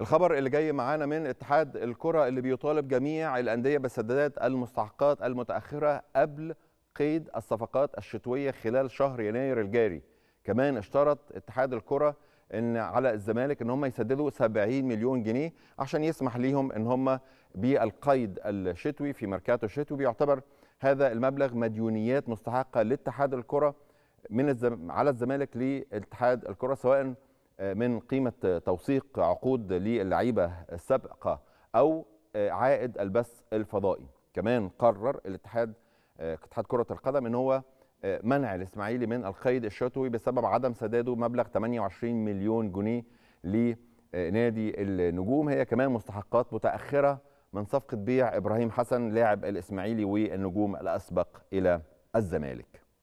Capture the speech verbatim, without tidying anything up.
الخبر اللي جاي معانا من اتحاد الكرة اللي بيطالب جميع الأندية بسداد المستحقات المتأخرة قبل قيد الصفقات الشتوية خلال شهر يناير الجاري. كمان اشترط اتحاد الكرة ان على الزمالك ان هم يسددوا سبعين مليون جنيه عشان يسمح ليهم ان هم بالقيد الشتوي في ميركاتو الشتوي. بيعتبر هذا المبلغ مديونيات مستحقة لاتحاد الكرة من الزم... على الزمالك لاتحاد الكرة، سواء من قيمة توثيق عقود للعيبة السابقة أو عائد البث الفضائي. كمان قرر الاتحاد اتحاد كرة القدم إن هو منع الاسماعيلي من القيد الشتوي بسبب عدم سداده مبلغ ثمانية وعشرين مليون جنيه لنادي النجوم. هي كمان مستحقات متأخرة من صفقة بيع ابراهيم حسن لاعب الاسماعيلي والنجوم الأسبق إلى الزمالك.